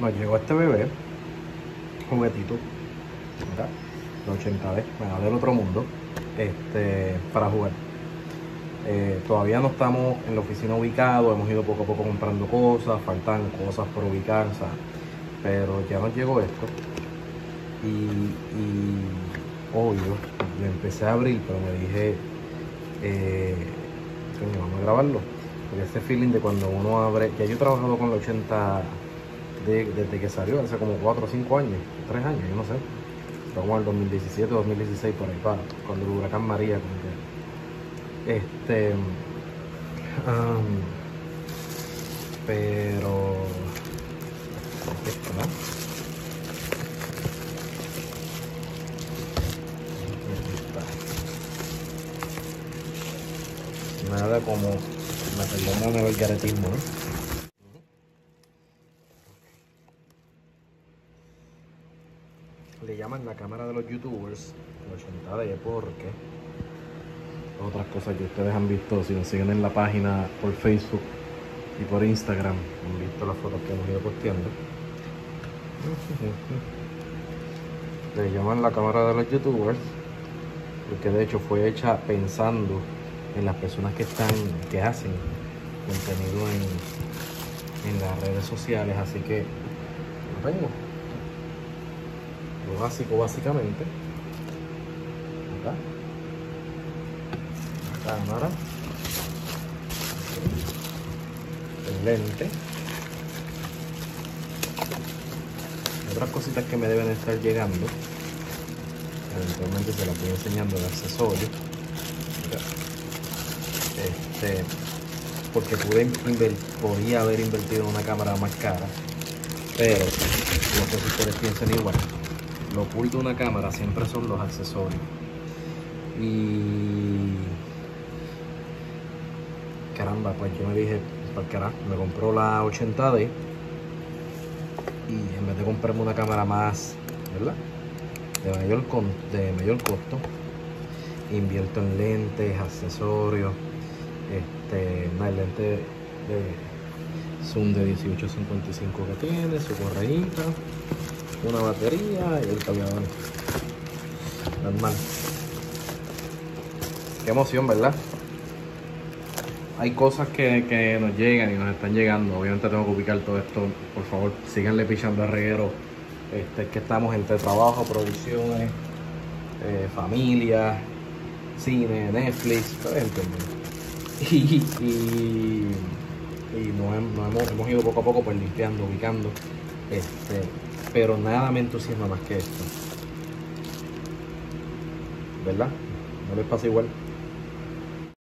nos llegó este bebé juguetito, ¿verdad? De 80D, bueno, del otro mundo, para jugar. Todavía no estamos en la oficina ubicados, hemos ido poco a poco comprando cosas, faltan cosas por ubicar, ¿sabes? Pero ya nos llegó esto y obvio, lo empecé a abrir, pero me dije, coño, vamos a grabarlo, porque ese feeling de cuando uno abre, ya yo he trabajado con la 80 desde que salió, hace como 4 o 5 años, 3 años, yo no sé, como el 2017, 2016, por ahí, para cuando el huracán María, como que... pero está. Nada como la película del garetismo, ¿no? Le llaman la cámara de los youtubers, el 80D, porque otras cosas que ustedes han visto, si nos siguen en la página por Facebook y por Instagram, han visto las fotos que hemos ido posteando. Le llaman la cámara de los youtubers porque de hecho fue hecha pensando en las personas que hacen contenido en las redes sociales, así que lo tengo, lo básico básicamente. ¿Verdad? Cámara, el lente, otras cositas que me deben estar llegando, eventualmente se las voy enseñando, el accesorio, porque podía haber invertido en una cámara más cara, pero no sé si ustedes piensan igual, lo cool de una cámara siempre son los accesorios. Y caramba, pues yo me dije, para carajo, me compró la 80D y en vez de comprarme una cámara más, ¿verdad? De mayor costo, invierto en lentes, accesorios, una lente de zoom de 1855 que tiene, su correíta, una batería y el cargador. Normal. Qué emoción, ¿verdad? Hay cosas que nos llegan y nos están llegando. Obviamente tengo que ubicar todo esto. Por favor, síganle pichando a Reguero. Que estamos entre trabajo, producciones, familia, cine, Netflix, todo esto. Y hemos ido poco a poco, pues, limpiando, ubicando. Pero nada me entusiasma más que esto, ¿verdad? No les pasa igual.